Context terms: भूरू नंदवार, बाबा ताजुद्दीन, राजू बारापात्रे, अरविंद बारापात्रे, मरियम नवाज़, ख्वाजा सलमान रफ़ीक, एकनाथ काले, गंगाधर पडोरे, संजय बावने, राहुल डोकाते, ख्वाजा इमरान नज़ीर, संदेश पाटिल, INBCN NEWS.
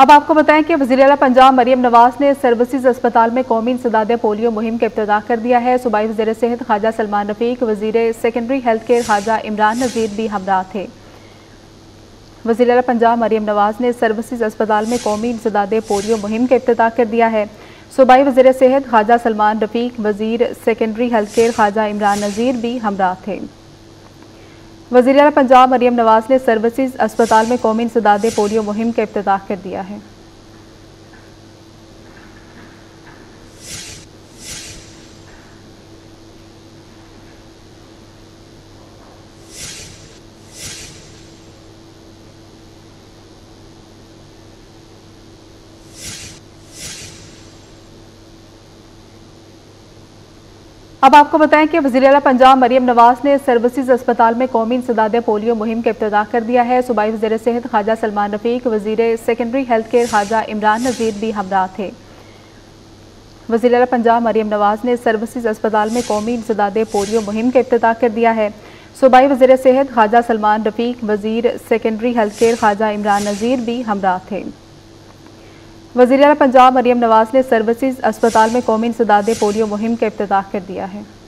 अब आपको बताएं कि वज़ीर-ए-आला पंजाब मरियम नवाज़ ने सर्विसेज अस्पताल में कौमी इंसदाद पोलियो मुहिम का इब्तिदा कर दिया है। सूबाई वज़ीर सेहत ख्वाजा सलमान रफ़ीक, वज़ीर secondary health care ख्वाजा इमरान नज़ीर भी हमरा थे। वज़ीर-ए-आला पंजाब मरियम नवाज़ ने सर्विसेज अस्पताल में कौमी इंसदाद पोलियो मुहिम का इब्तिदा कर दिया है। सूबाई वज़ीर सेहत ख्वाजा सलमान रफ़ीक, वज़ीर secondary health care ख्वाजा इमरान नज़ीर भी हमरा थे। वज़ीर-ए-आला पंजाब मरियम नवाज़ ने सर्विसेज अस्पताल में कौमी इंसदाद पोलियो मुहिम का इब्तिदा कर दिया है। अब आपको बताएं कि वज़ीर-ए-आला पंजाब मरियम नवाज़ ने सर्विसेज अस्पताल में कौमी इंसदाद पोलियो मुहिम का इब्तिदा कर दिया है। सूबाई वज़ीर सेहत ख्वाजा सलमान रफ़ीक, वज़ीर secondary health care ख्वाजा इमरान नज़ीर भी हमरा थे। वज़ीर-ए-आला पंजाब मरियम नवाज़ ने सर्विसेज अस्पताल में कौमी इंसदाद पोलियो मुहिम का इब्तिदा कर दिया है। सूबाई वज़ीर सेहत ख्वाजा सलमान रफ़ीक, वज़ीर secondary health care ख्वाजा इमरान नज़ीर भी हमरा थे। वज़ीर-ए-आला पंजाब मरियम नवाज़ ने सर्विसेज अस्पताल में कौमी इंसदाद पोलियो मुहिम का इब्तिदा कर दिया है।